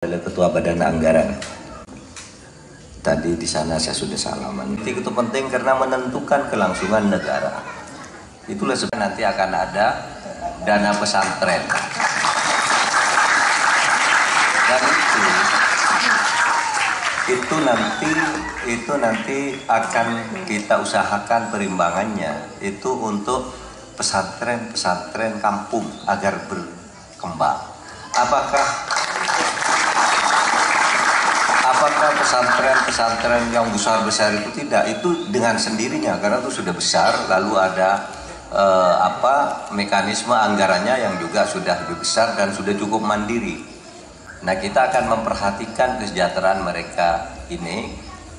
Adalah Ketua Badan Anggaran. Tadi di sana saya sudah salaman. Itu penting karena menentukan kelangsungan negara. Itulah sebab nanti akan ada dana pesantren. Dan itu nanti akan kita usahakan perimbangannya itu untuk pesantren-pesantren kampung agar berkembang. Apakah pesantren-pesantren yang besar-besar itu tidak? Itu dengan sendirinya, karena itu sudah besar, lalu ada mekanisme anggarannya yang juga sudah lebih besar dan sudah cukup mandiri. Nah, kita akan memperhatikan kesejahteraan mereka ini,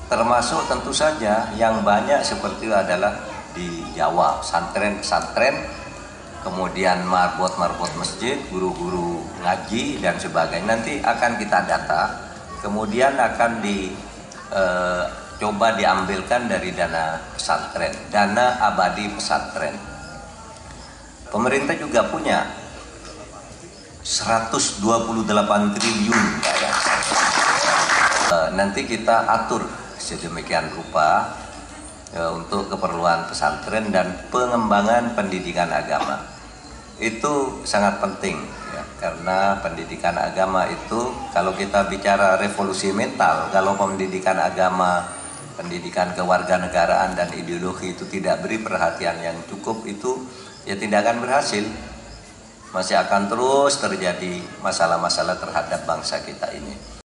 termasuk tentu saja yang banyak seperti itu adalah di Jawa, pesantren-pesantren, kemudian marbot-marbot masjid, guru-guru ngaji, dan sebagainya. Nanti akan kita data. Kemudian akan coba diambilkan dari dana pesantren, dana abadi pesantren. Pemerintah juga punya 128 triliun. Ya. Nanti kita atur sedemikian rupa untuk keperluan pesantren dan pengembangan pendidikan agama. Itu sangat penting. Karena pendidikan agama itu, kalau kita bicara revolusi mental, kalau pendidikan agama, pendidikan kewarganegaraan dan ideologi itu tidak beri perhatian yang cukup, itu ya tidak akan berhasil. Masih akan terus terjadi masalah-masalah terhadap bangsa kita ini.